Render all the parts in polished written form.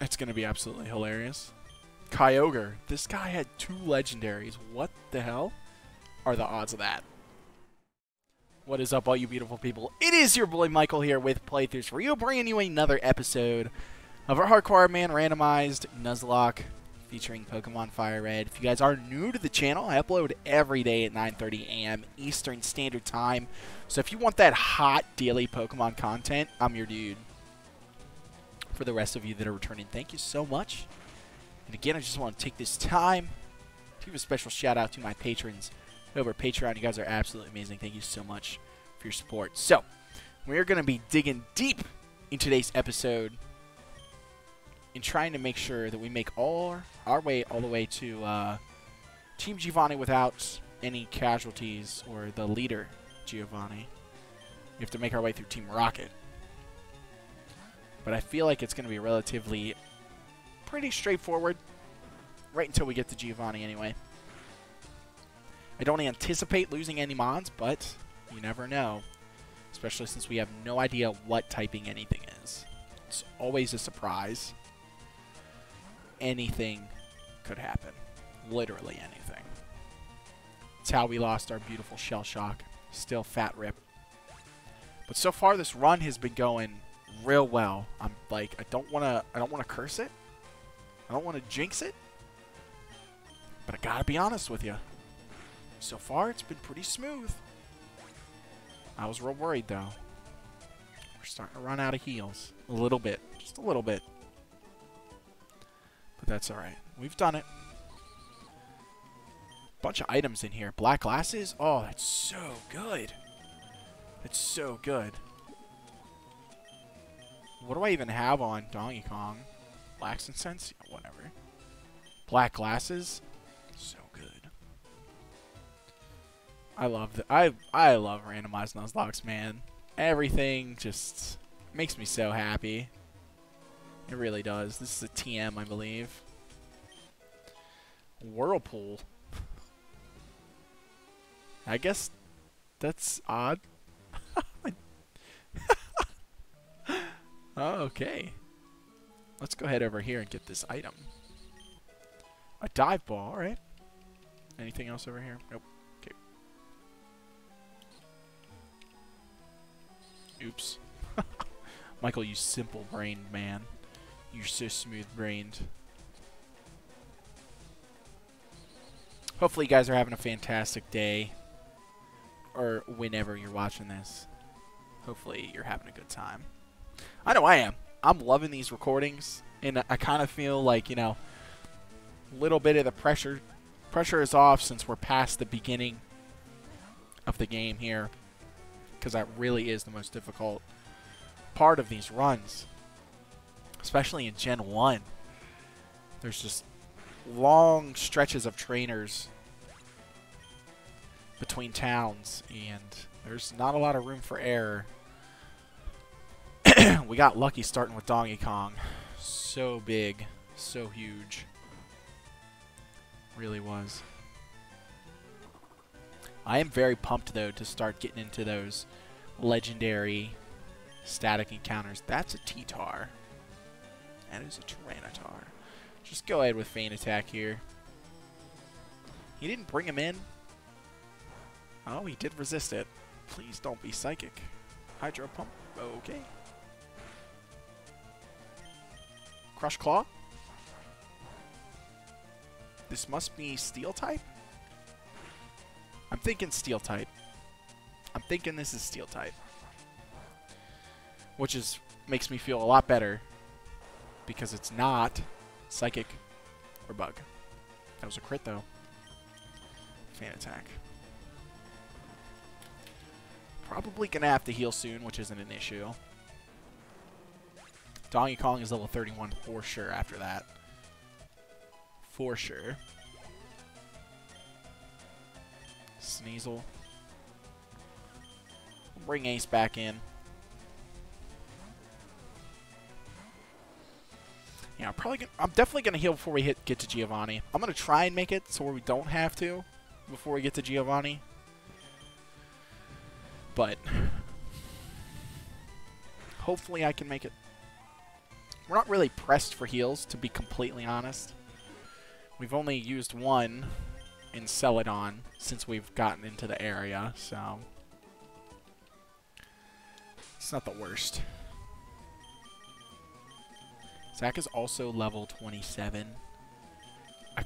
It's going to be absolutely hilarious. Kyogre. This guy had 2 legendaries. What the hell are the odds of that? What is up, all you beautiful people? It is your boy Michael here with Playthroughs 4 You, bringing you another episode of our Hardcore Man randomized Nuzlocke featuring Pokemon FireRed. If you guys are new to the channel, I upload every day at 9:30 a.m. Eastern Standard Time. So if you want that hot daily Pokemon content, I'm your dude. For the rest of you that are returning, thank you so much. And again, I just want to take this time to give a special shout out to my patrons over Patreon. You guys are absolutely amazing. Thank you so much for your support. So, we're going to be digging deep in today's episode and trying to make sure that we make our way all the way to Team Giovanni without any casualties, or the leader Giovanni. We have to make our way through Team Rocket. But I feel like it's going to be relatively pretty straightforward right until we get to Giovanni anyway. I don't anticipate losing any mons, but you never know. Especially since we have no idea what typing anything is. It's always a surprise. Anything could happen. Literally anything. It's how we lost our beautiful Shell Shock. Still fat rip. But so far this run has been going real well. I'm like, I don't wanna curse it. I don't wanna jinx it. But I gotta be honest with you. So far it's been pretty smooth. I was real worried though. We're starting to run out of heals. A little bit. Just a little bit. But that's alright. We've done it. Bunch of items in here. Black glasses? Oh, that's so good. That's so good. What do I even have on Donkey Kong? Lax incense? Yeah, whatever. Black glasses? So good. I love that. I love randomized Nuzlocke, man. Everything just makes me so happy. It really does. This is a TM, I believe. Whirlpool. I guess that's odd. Oh, okay. Let's go ahead over here and get this item. A dive ball, alright. Anything else over here? Nope. Okay. Oops. Michael, you simple-brained man. You're so smooth-brained. Hopefully you guys are having a fantastic day. Or whenever you're watching this. Hopefully you're having a good time. I know I am. I'm loving these recordings, and I kind of feel like, you know, a little bit of the pressure is off since we're past the beginning of the game here, because that really is the most difficult part of these runs, especially in Gen 1. There's just long stretches of trainers between towns, and there's not a lot of room for error. We got lucky starting with Donkey Kong. So big. So huge. Really was. I am very pumped, though, to start getting into those legendary static encounters. That's a T-Tar. That is a Tyranitar. Just go ahead with Feint Attack here. He didn't bring him in. Oh, he did resist it. Please don't be psychic. Hydro Pump. Okay. Crush Claw? This must be Steel type? I'm thinking Steel type. I'm thinking this is Steel type. Which is makes me feel a lot better because it's not Psychic or Bug. That was a crit though. Feint Attack. Probably gonna have to heal soon, which isn't an issue. Donkey Kong is level 31 for sure after that. For sure. Sneasel. Bring Ace back in. Yeah, I'm definitely going to heal before we get to Giovanni. I'm going to try and make it so we don't have to before we get to Giovanni. But hopefully I can make it. We're not really pressed for heals, to be completely honest. We've only used one in Celadon since we've gotten into the area, so it's not the worst. Zach is also level 27.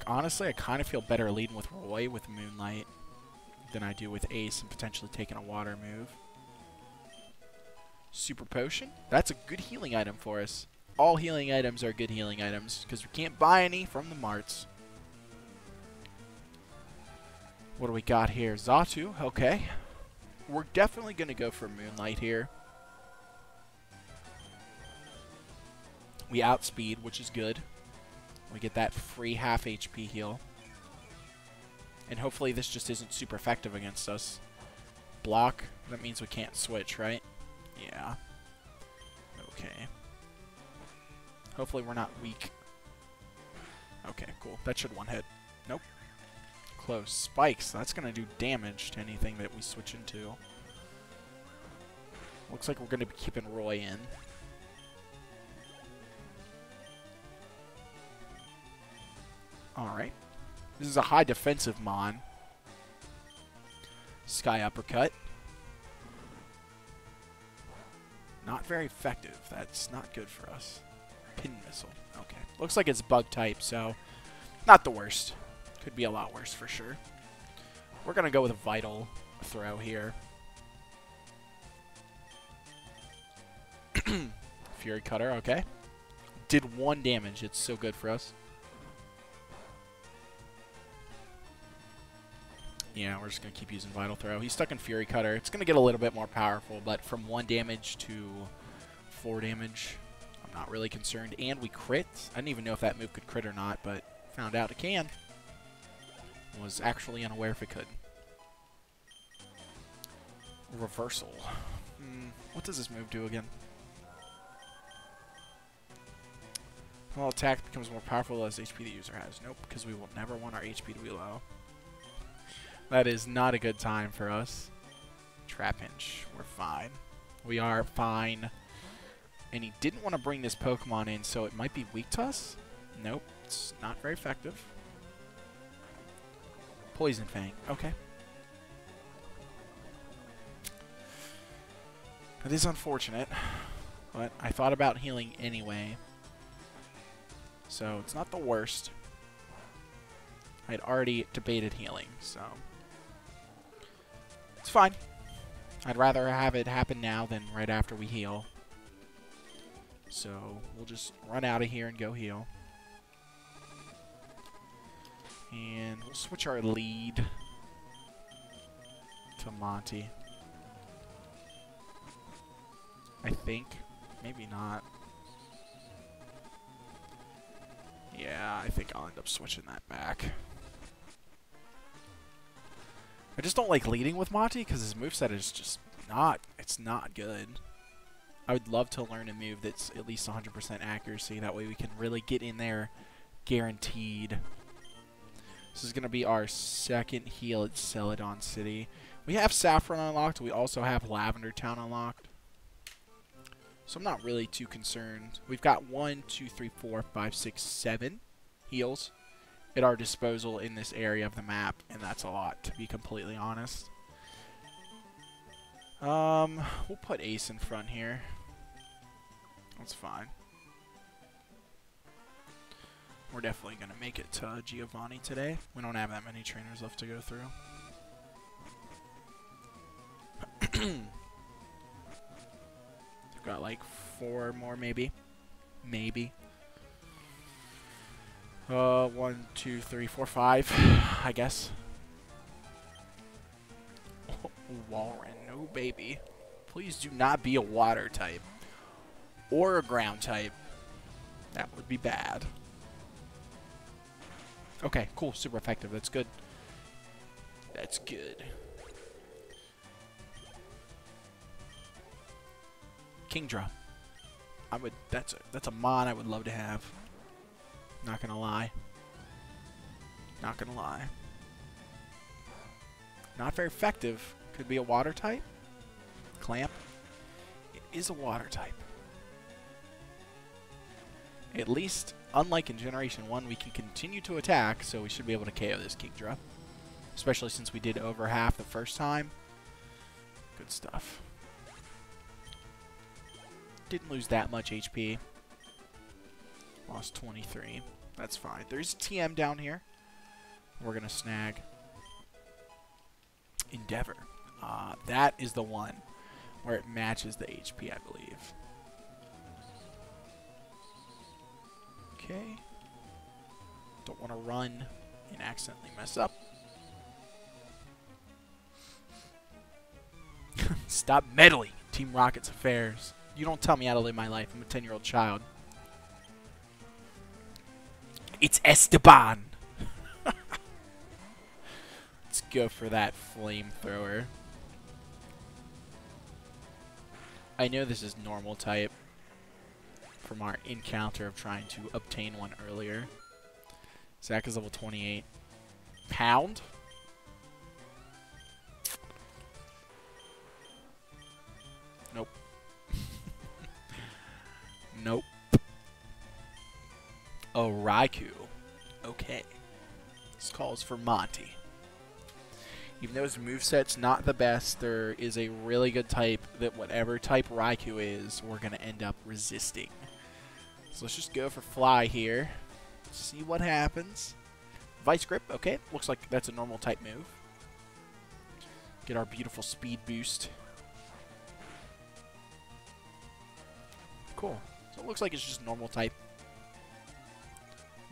Honestly, I kind of feel better leading with Roy with Moonlight than I do with Ace and potentially taking a water move. Super Potion. That's a good healing item for us. All healing items are good healing items because we can't buy any from the marts. What do we got here? Zatu. Okay. We're definitely going to go for Moonlight here. We outspeed, which is good. We get that free half HP heal. And hopefully this just isn't super effective against us. Block. That means we can't switch, right? Yeah. Okay. Hopefully we're not weak. Okay, cool. That should one hit. Nope. Close. Spikes. That's going to do damage to anything that we switch into. Looks like we're going to be keeping Roy in. Alright. This is a high defensive Mon. Sky Uppercut. Not very effective. That's not good for us. Pin Missile. Okay. Looks like it's bug type, so not the worst. Could be a lot worse for sure. We're going to go with a Vital Throw here. Fury Cutter, okay. Did one damage. It's so good for us. Yeah, we're just going to keep using Vital Throw. He's stuck in Fury Cutter. It's going to get a little bit more powerful, but from 1 damage to 4 damage, I'm not really concerned. And we crit. I didn't even know if that move could crit or not, but found out it can. Was actually unaware if it could. Reversal. What does this move do again? Well, attack becomes more powerful as HP the user has. Nope, because we will never want our HP to be low. That is not a good time for us. Trap Hinge. We're fine. We are fine. And he didn't want to bring this Pokemon in, so it might be weak to us? Nope. It's not very effective. Poison Fang. Okay. That is unfortunate. But I thought about healing anyway. So it's not the worst. I had already debated healing, so it's fine. I'd rather have it happen now than right after we heal. So we'll just run out of here and go heal. And we'll switch our lead to Monty. I think. Maybe not. Yeah, I think I'll end up switching that back. I just don't like leading with Monty because his moveset is just not, it's not good. I would love to learn a move that's at least 100% accuracy. That way we can really get in there guaranteed. This is going to be our second heal at Celadon City. We have Saffron unlocked. We also have Lavender Town unlocked. So I'm not really too concerned. We've got 1, 2, 3, 4, 5, 6, 7 heals at our disposal in this area of the map, and that's a lot, to be completely honest. We'll put Ace in front here. That's fine. We're definitely going to make it to Giovanni today. We don't have that many trainers left to go through. Got like 4 more, maybe. Maybe. 1, 2, 3, 4, 5, I guess. Oh, Walrein, no baby. Please do not be a water type. Or a ground type. That would be bad. Okay, cool. Super effective. That's good. That's good. Kingdra. That's a Mon I would love to have. Not gonna lie. Not gonna lie. Not very effective. Could be a water type. Clamp. It is a water type. At least, unlike in Generation 1, we can continue to attack, so we should be able to KO this Kingdra. Especially since we did over half the first time. Good stuff. Didn't lose that much HP. Lost 23. That's fine. There's a TM down here. We're going to snag Endeavor. That is the one where it matches the HP, I believe. Okay. Don't want to run and accidentally mess up. Stop meddling in Team Rocket's affairs. You don't tell me how to live my life. I'm a 10-year-old child. It's Esteban. Let's go for that flamethrower. I know this is normal type from our encounter of trying to obtain one earlier. Zach is level 28. Pound? Nope. Nope. Oh, Raikou. Okay. This calls for Monty. Even though his moveset's not the best, there is a really good type that whatever type Raikou is, we're going to end up resisting. So let's just go for Fly here. See what happens. Vice Grip. Okay. Looks like that's a normal type move. Get our beautiful speed boost. Cool. So it looks like it's just normal type,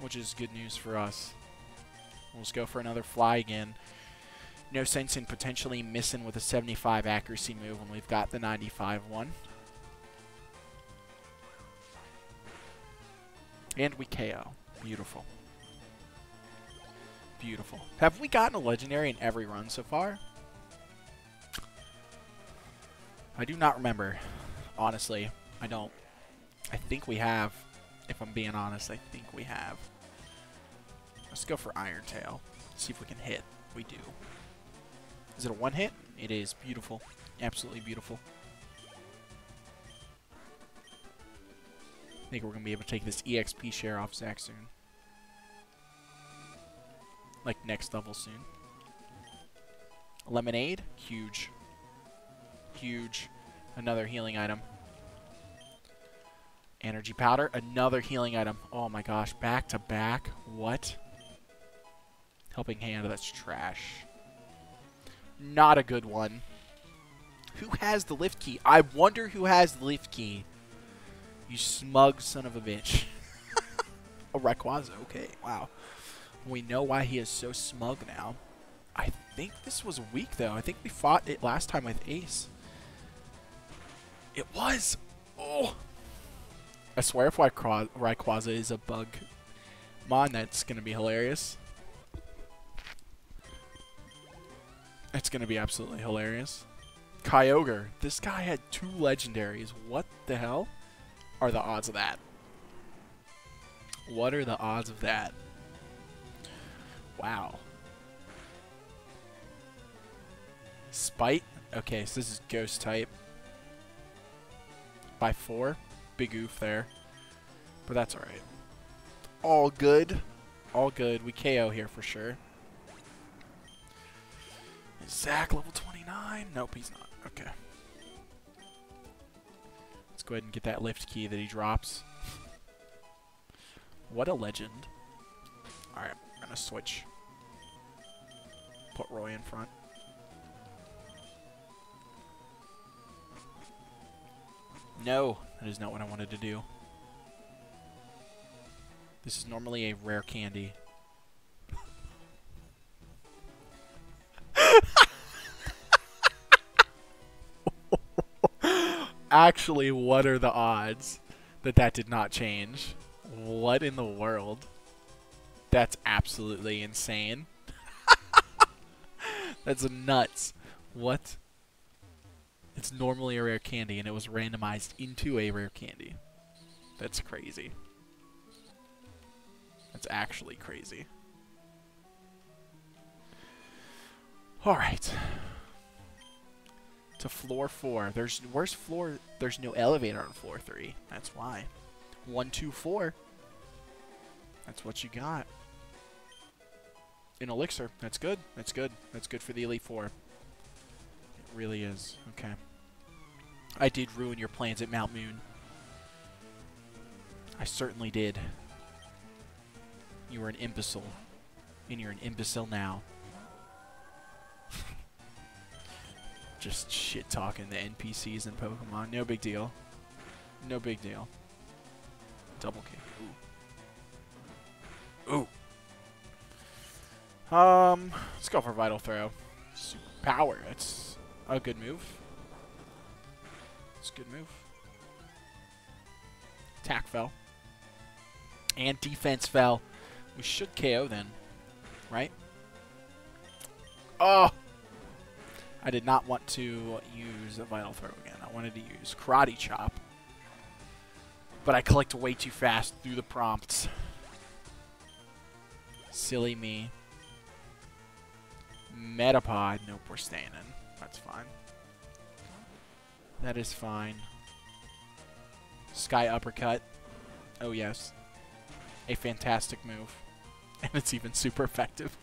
which is good news for us. We'll just go for another Fly again. No sense in potentially missing with a 75 accuracy move when we've got the 95 one. And we KO. Beautiful. Beautiful. Have we gotten a legendary in every run so far? I do not remember. Honestly, I don't. I think we have. If I'm being honest, I think we have. Let's go for Iron Tail. See if we can hit. We do. Is it a one hit? It is. Beautiful. Absolutely beautiful. I think we're going to be able to take this EXP share off Zach soon. Like next level soon. Lemonade? Huge. Huge. Another healing item. Energy powder, another healing item. Oh my gosh, back to back. What? Helping hand, that's trash. Not a good one. Who has the lift key? I wonder who has the lift key. You smug son of a bitch. A Rayquaza, okay, wow. We know why he is so smug now. I think this was weak though. I think we fought it last time with Ace. It was. Oh. I swear if Rayquaza is a bug mon, that's going to be hilarious. It's going to be absolutely hilarious. Kyogre. This guy had two legendaries. What the hell are the odds of that? What are the odds of that? Wow. Spite. Okay, so this is ghost type. By 4. Big oof there, but that's all right. All good, all good. We KO here for sure. Is Zach level 29? Nope, he's not. Okay. Let's go ahead and get that lift key that he drops. What a legend. All right, we're gonna switch. Put Roy in front. No, that is not what I wanted to do. This is normally a Rare Candy. Actually, what are the odds that that did not change? What in the world? That's absolutely insane. That's nuts. What? It's normally a Rare Candy, and it was randomized into a Rare Candy. That's crazy. That's actually crazy. Alright. To floor 4. There's, where's floor? There's no elevator on floor 3. That's why. 1, 2, 4. That's what you got. An elixir. That's good. That's good. That's good for the Elite Four. It really is. Okay. I did ruin your plans at Mount Moon. I certainly did. You were an imbecile. And you're an imbecile now. Just shit-talking the NPCs in Pokemon. No big deal. No big deal. Double kick. Ooh. Ooh. Let's go for Vital Throw. Super Power. That's a good move. It's a good move. Attack fell. And defense fell. We should KO then. Right? Oh! I did not want to use a Vital Throw again. I wanted to use Karate Chop. But I clicked way too fast through the prompts. Silly me. Metapod. Nope, we're staying in. That's fine. That is fine. Sky Uppercut. Oh, yes. A fantastic move. And it's even super effective.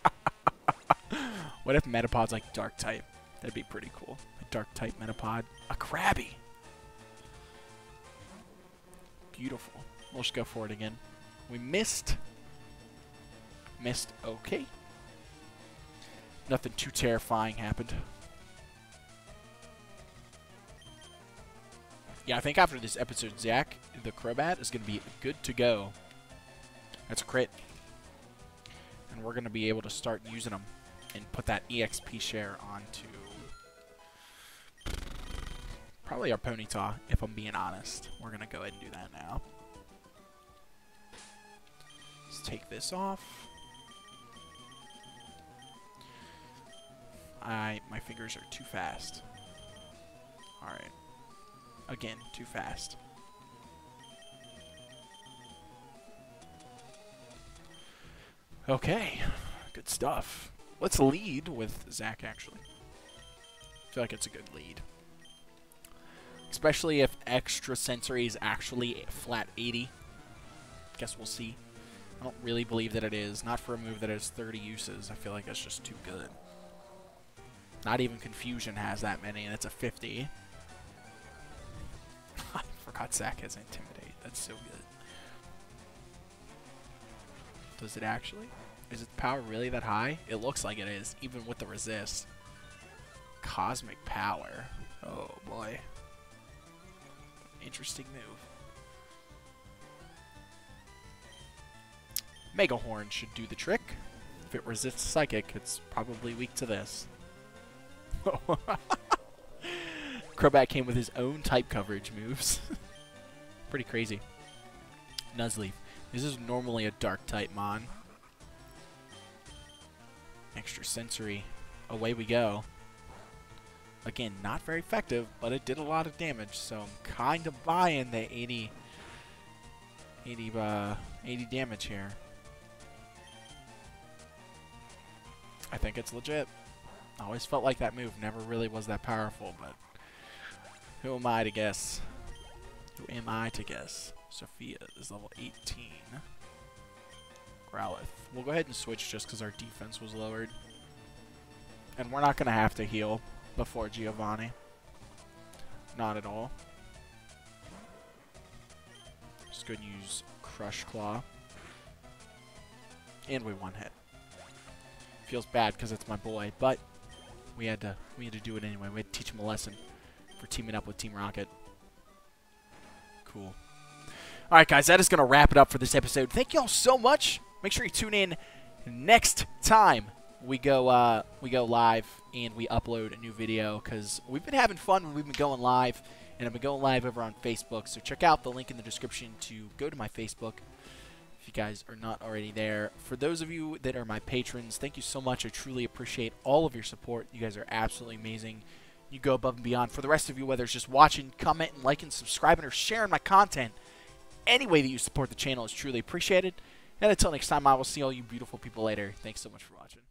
What if Metapod's like Dark-type? That'd be pretty cool. A Dark-type Metapod. A Krabby! Beautiful. We'll just go for it again. We missed. Missed. Okay. Nothing too terrifying happened. Yeah, I think after this episode, Zach, the Crobat, is going to be good to go. That's a crit. And we're going to be able to start using them and put that EXP share onto probably our Ponyta, if I'm being honest. We're going to go ahead and do that now. Let's take this off. My fingers are too fast. Alright. Again, too fast. Okay. Good stuff. Let's lead with Zach, actually. I feel like it's a good lead. Especially if Extra Sensory is actually flat 80. Guess we'll see. I don't really believe that it is. Not for a move that has 30 uses. I feel like that's just too good. Not even Confusion has that many, and it's a 50. I forgot Zach has Intimidate. That's so good. Does it actually? Is its power really that high? It looks like it is, even with the resist. Cosmic Power. Oh, boy. Interesting move. Mega Horn should do the trick. If it resists Psychic, it's probably weak to this. Crobat came with his own type coverage moves. Pretty crazy. Nuzleaf. This is normally a dark type mon. Extra Sensory. Away we go. Again, not very effective, but it did a lot of damage, so I'm kind of buying the 80 damage here. I think it's legit. I always felt like that move never really was that powerful, but who am I to guess? Who am I to guess? Sophia is level 18. Growlithe. We'll go ahead and switch just because our defense was lowered. And we're not going to have to heal before Giovanni. Not at all. Just going to use Crush Claw. And we one hit. Feels bad because it's my boy, but we had to do it anyway. We had to teach him a lesson for teaming up with Team Rocket. Cool. Alright, guys, that is going to wrap it up for this episode. Thank you all so much. Make sure you tune in next time we go live and we upload a new video, because we've been having fun when we've been going live, and I've been going live over on Facebook. So check out the link in the description to go to my Facebook if you guys are not already there. For those of you that are my patrons, thank you so much. I truly appreciate all of your support. You guys are absolutely amazing. You go above and beyond. For the rest of you, whether it's just watching, commenting, liking, subscribing, or sharing my content, any way that you support the channel is truly appreciated. And until next time, I will see all you beautiful people later. Thanks so much for watching.